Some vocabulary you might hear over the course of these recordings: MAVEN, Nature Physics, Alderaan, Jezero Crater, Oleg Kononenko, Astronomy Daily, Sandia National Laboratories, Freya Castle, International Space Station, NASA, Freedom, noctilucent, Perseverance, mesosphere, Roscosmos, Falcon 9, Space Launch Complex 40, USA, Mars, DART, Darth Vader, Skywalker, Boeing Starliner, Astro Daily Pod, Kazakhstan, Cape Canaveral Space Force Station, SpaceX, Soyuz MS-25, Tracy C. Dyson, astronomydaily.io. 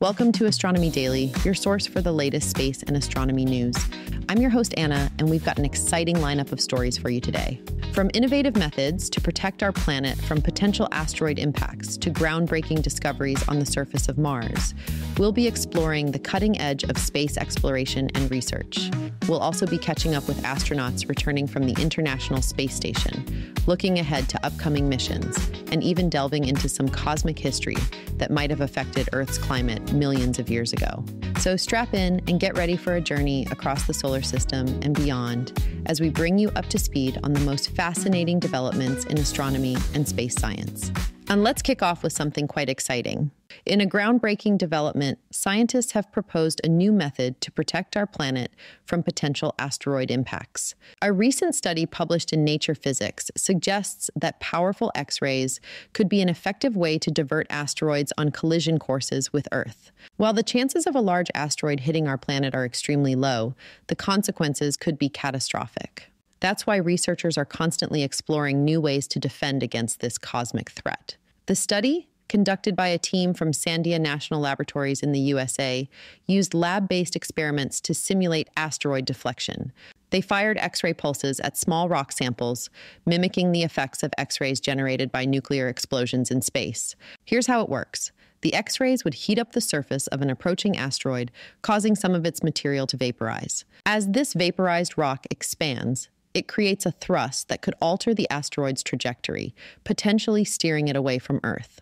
Welcome to Astronomy Daily, your source for the latest space and astronomy news. I'm your host, Anna, and we've got an exciting lineup of stories for you today. From innovative methods to protect our planet from potential asteroid impacts to groundbreaking discoveries on the surface of Mars, we'll be exploring the cutting edge of space exploration and research. We'll also be catching up with astronauts returning from the International Space Station, looking ahead to upcoming missions, and even delving into some cosmic history that might have affected Earth's climate millions of years ago. So strap in and get ready for a journey across the solar system and beyond as we bring you up to speed on the most fascinating developments in astronomy and space science. And let's kick off with something quite exciting. In a groundbreaking development, scientists have proposed a new method to protect our planet from potential asteroid impacts. A recent study published in Nature Physics suggests that powerful X-rays could be an effective way to divert asteroids on collision courses with Earth. While the chances of a large asteroid hitting our planet are extremely low, the consequences could be catastrophic. That's why researchers are constantly exploring new ways to defend against this cosmic threat. The study, conducted by a team from Sandia National Laboratories in the USA, used lab-based experiments to simulate asteroid deflection. They fired X-ray pulses at small rock samples, mimicking the effects of X-rays generated by nuclear explosions in space. Here's how it works. The X-rays would heat up the surface of an approaching asteroid, causing some of its material to vaporize. As this vaporized rock expands, it creates a thrust that could alter the asteroid's trajectory, potentially steering it away from Earth.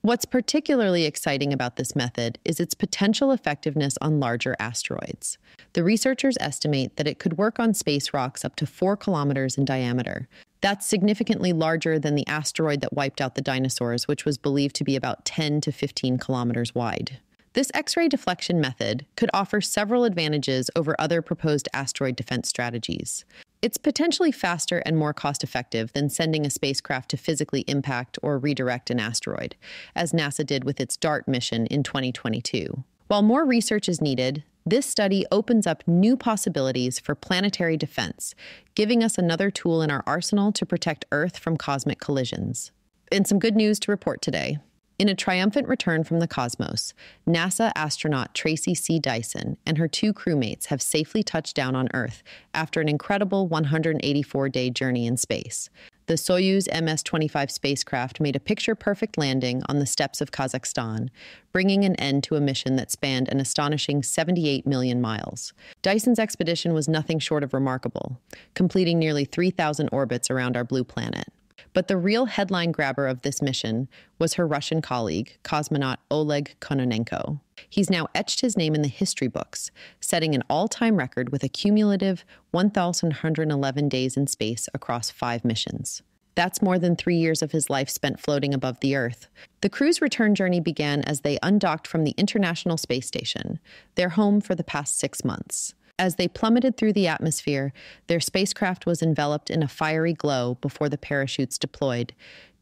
What's particularly exciting about this method is its potential effectiveness on larger asteroids. The researchers estimate that it could work on space rocks up to 4 kilometers in diameter. That's significantly larger than the asteroid that wiped out the dinosaurs, which was believed to be about 10 to 15 kilometers wide. This X-ray deflection method could offer several advantages over other proposed asteroid defense strategies. It's potentially faster and more cost-effective than sending a spacecraft to physically impact or redirect an asteroid, as NASA did with its DART mission in 2022. While more research is needed, this study opens up new possibilities for planetary defense, giving us another tool in our arsenal to protect Earth from cosmic collisions. And some good news to report today. In a triumphant return from the cosmos, NASA astronaut Tracy C. Dyson and her 2 crewmates have safely touched down on Earth after an incredible 184-day journey in space. The Soyuz MS-25 spacecraft made a picture-perfect landing on the steppes of Kazakhstan, bringing an end to a mission that spanned an astonishing 78 million miles. Dyson's expedition was nothing short of remarkable, completing nearly 3,000 orbits around our blue planet. But the real headline grabber of this mission was her Russian colleague, cosmonaut Oleg Kononenko. He's now etched his name in the history books, setting an all-time record with a cumulative 1,111 days in space across 5 missions. That's more than 3 years of his life spent floating above the Earth. The crew's return journey began as they undocked from the International Space Station, their home for the past 6 months. As they plummeted through the atmosphere, their spacecraft was enveloped in a fiery glow before the parachutes deployed,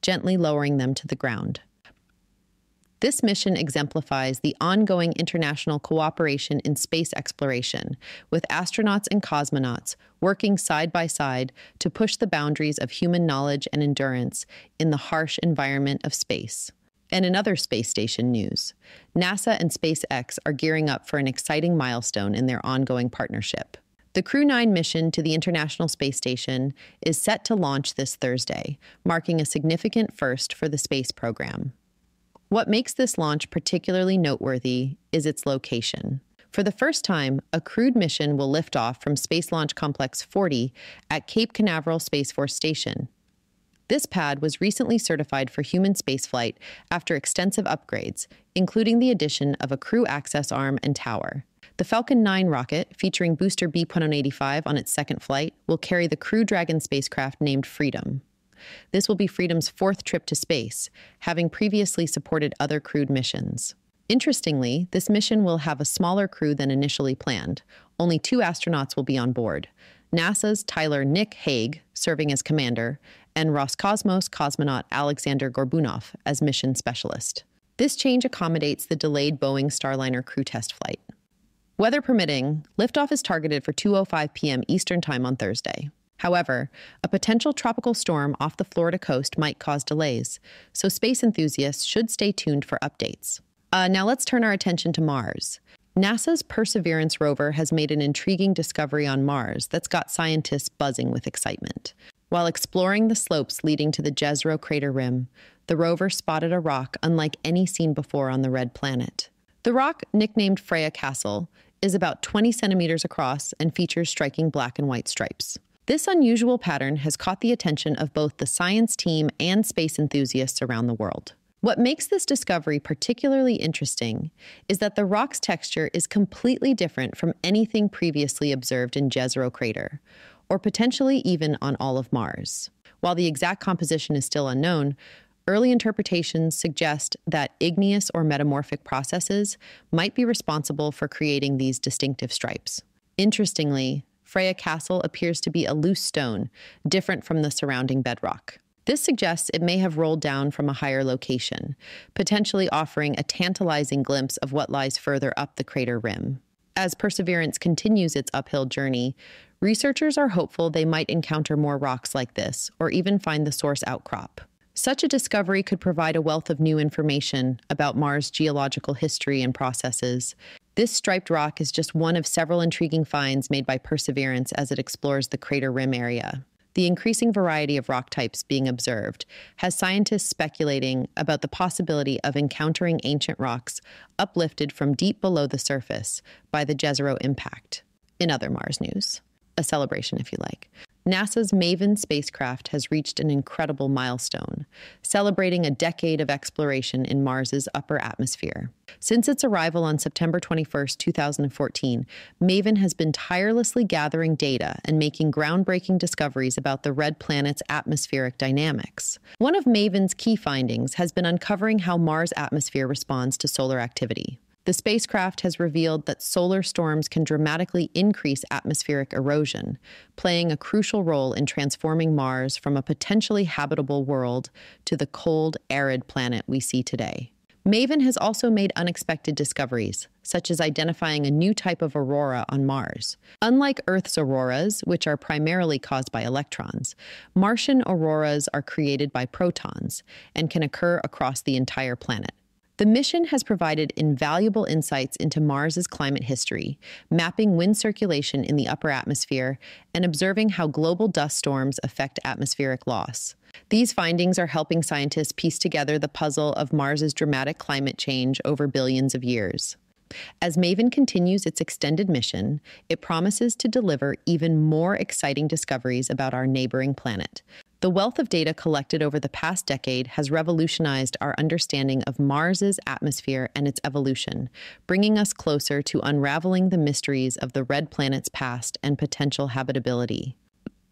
gently lowering them to the ground. This mission exemplifies the ongoing international cooperation in space exploration, with astronauts and cosmonauts working side by side to push the boundaries of human knowledge and endurance in the harsh environment of space. And in other space station news, NASA and SpaceX are gearing up for an exciting milestone in their ongoing partnership. The Crew 9 mission to the International Space Station is set to launch this Thursday, marking a significant first for the space program. What makes this launch particularly noteworthy is its location. For the first time, a crewed mission will lift off from Space Launch Complex 40 at Cape Canaveral Space Force Station. This pad was recently certified for human spaceflight after extensive upgrades, including the addition of a crew access arm and tower. The Falcon 9 rocket, featuring booster B1085 on its second flight, will carry the Crew Dragon spacecraft named Freedom. This will be Freedom's 4th trip to space, having previously supported other crewed missions. Interestingly, this mission will have a smaller crew than initially planned. Only 2 astronauts will be on board. NASA's Tyler Nick Hague, serving as commander, and Roscosmos cosmonaut Alexander Gorbunov as mission specialist. This change accommodates the delayed Boeing Starliner crew test flight. Weather permitting, liftoff is targeted for 2:05 p.m. Eastern Time on Thursday. However, a potential tropical storm off the Florida coast might cause delays, so space enthusiasts should stay tuned for updates. Now let's turn our attention to Mars. NASA's Perseverance rover has made an intriguing discovery on Mars that's got scientists buzzing with excitement. While exploring the slopes leading to the Jezero Crater rim, the rover spotted a rock unlike any seen before on the red planet. The rock, nicknamed Freya Castle, is about 20 centimeters across and features striking black and white stripes. This unusual pattern has caught the attention of both the science team and space enthusiasts around the world. What makes this discovery particularly interesting is that the rock's texture is completely different from anything previously observed in Jezero Crater, or potentially even on all of Mars. While the exact composition is still unknown, early interpretations suggest that igneous or metamorphic processes might be responsible for creating these distinctive stripes. Interestingly, Freya Castle appears to be a loose stone, different from the surrounding bedrock. This suggests it may have rolled down from a higher location, potentially offering a tantalizing glimpse of what lies further up the crater rim. As Perseverance continues its uphill journey, researchers are hopeful they might encounter more rocks like this, or even find the source outcrop. Such a discovery could provide a wealth of new information about Mars' geological history and processes. This striped rock is just one of several intriguing finds made by Perseverance as it explores the crater rim area. The increasing variety of rock types being observed has scientists speculating about the possibility of encountering ancient rocks uplifted from deep below the surface by the Jezero impact. In other Mars news, a celebration if you like. NASA's MAVEN spacecraft has reached an incredible milestone, celebrating a decade of exploration in Mars's upper atmosphere. Since its arrival on September 21, 2014, MAVEN has been tirelessly gathering data and making groundbreaking discoveries about the red planet's atmospheric dynamics. One of MAVEN's key findings has been uncovering how Mars' atmosphere responds to solar activity. The spacecraft has revealed that solar storms can dramatically increase atmospheric erosion, playing a crucial role in transforming Mars from a potentially habitable world to the cold, arid planet we see today. MAVEN has also made unexpected discoveries, such as identifying a new type of aurora on Mars. Unlike Earth's auroras, which are primarily caused by electrons, Martian auroras are created by protons and can occur across the entire planet. The mission has provided invaluable insights into Mars's climate history, mapping wind circulation in the upper atmosphere, and observing how global dust storms affect atmospheric loss. These findings are helping scientists piece together the puzzle of Mars's dramatic climate change over billions of years. As MAVEN continues its extended mission, it promises to deliver even more exciting discoveries about our neighboring planet. The wealth of data collected over the past decade has revolutionized our understanding of Mars's atmosphere and its evolution, bringing us closer to unraveling the mysteries of the red planet's past and potential habitability.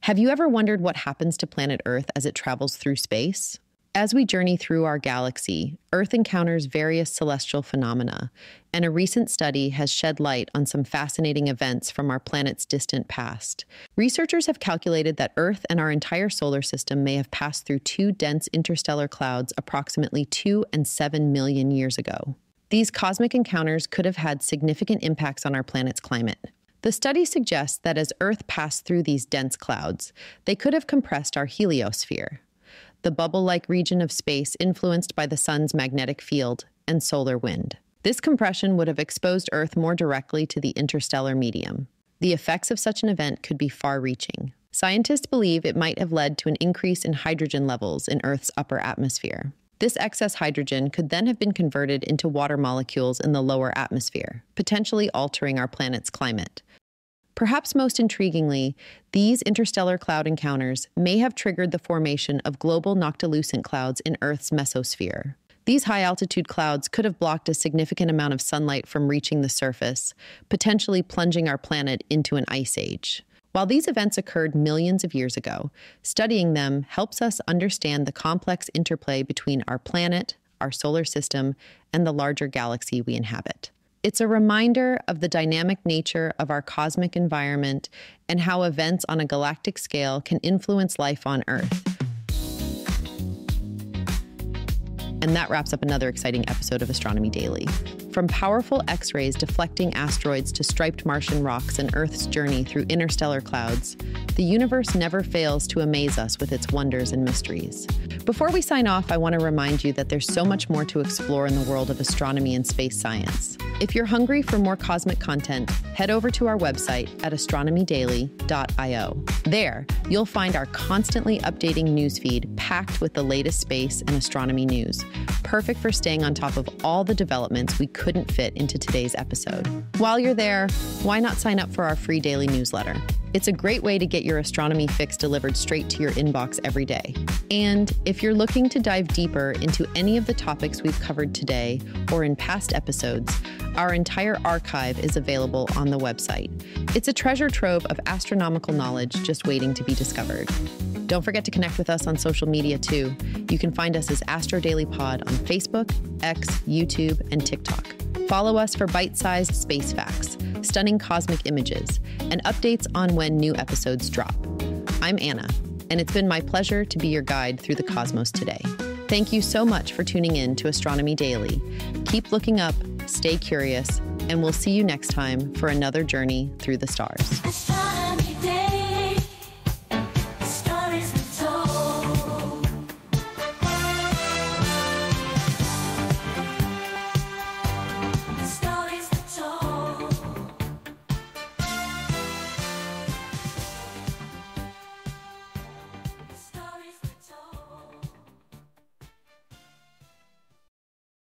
Have you ever wondered what happens to planet Earth as it travels through space? As we journey through our galaxy, Earth encounters various celestial phenomena, and a recent study has shed light on some fascinating events from our planet's distant past. Researchers have calculated that Earth and our entire solar system may have passed through two dense interstellar clouds approximately 2 and 7 million years ago. These cosmic encounters could have had significant impacts on our planet's climate. The study suggests that as Earth passed through these dense clouds, they could have compressed our heliosphere, the bubble-like region of space influenced by the sun's magnetic field and solar wind. This compression would have exposed Earth more directly to the interstellar medium. The effects of such an event could be far-reaching. Scientists believe it might have led to an increase in hydrogen levels in Earth's upper atmosphere. This excess hydrogen could then have been converted into water molecules in the lower atmosphere, potentially altering our planet's climate. Perhaps most intriguingly, these interstellar cloud encounters may have triggered the formation of global noctilucent clouds in Earth's mesosphere. These high-altitude clouds could have blocked a significant amount of sunlight from reaching the surface, potentially plunging our planet into an ice age. While these events occurred millions of years ago, studying them helps us understand the complex interplay between our planet, our solar system, and the larger galaxy we inhabit. It's a reminder of the dynamic nature of our cosmic environment and how events on a galactic scale can influence life on Earth. And that wraps up another exciting episode of Astronomy Daily. From powerful X-rays deflecting asteroids to striped Martian rocks and Earth's journey through interstellar clouds, the universe never fails to amaze us with its wonders and mysteries. Before we sign off, I want to remind you that there's so much more to explore in the world of astronomy and space science. If you're hungry for more cosmic content, head over to our website at astronomydaily.io. There, you'll find our constantly updating newsfeed packed with the latest space and astronomy news, perfect for staying on top of all the developments we couldn't fit into today's episode. While you're there, why not sign up for our free daily newsletter? It's a great way to get your astronomy fix delivered straight to your inbox every day. And if you're looking to dive deeper into any of the topics we've covered today or in past episodes, our entire archive is available on the website. It's a treasure trove of astronomical knowledge just waiting to be discovered. Don't forget to connect with us on social media too. You can find us as Astro Daily Pod on Facebook, X, YouTube, and TikTok. Follow us for bite-sized space facts, stunning cosmic images, and updates on when new episodes drop. I'm Anna, and it's been my pleasure to be your guide through the cosmos today. Thank you so much for tuning in to Astronomy Daily. Keep looking up, stay curious, and we'll see you next time for another journey through the stars.